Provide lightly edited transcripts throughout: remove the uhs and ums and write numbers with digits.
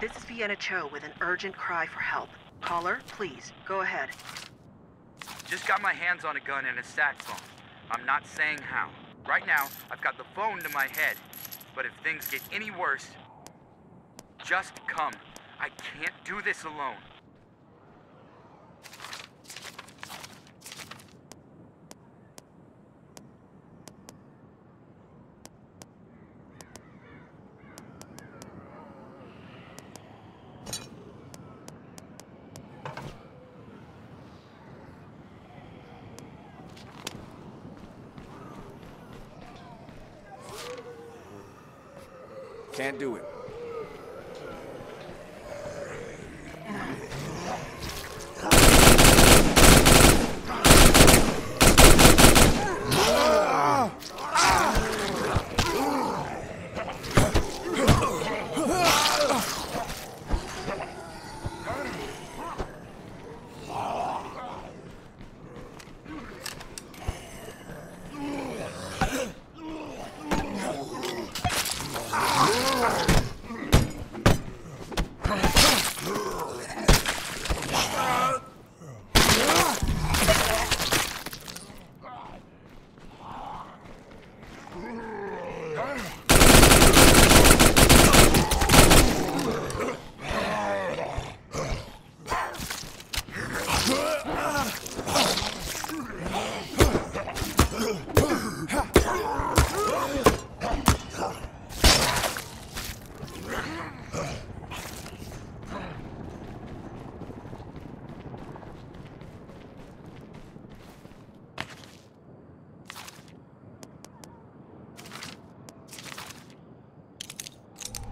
This is Vienna Cho with an urgent cry for help. Caller, please, go ahead. Just got my hands on a gun and a sat phone. I'm not saying how. Right now, I've got the phone to my head. But if things get any worse, just come. I can't do this alone. Can't do it.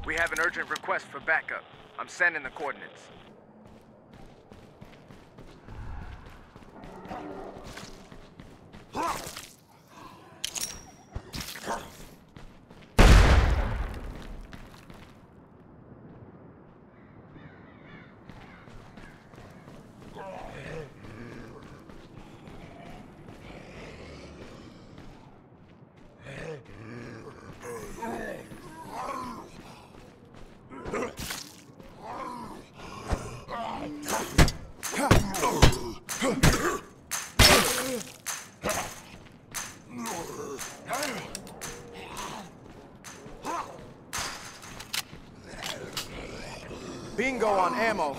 We have an urgent request for backup. I'm sending the coordinates. Bingo on ammo.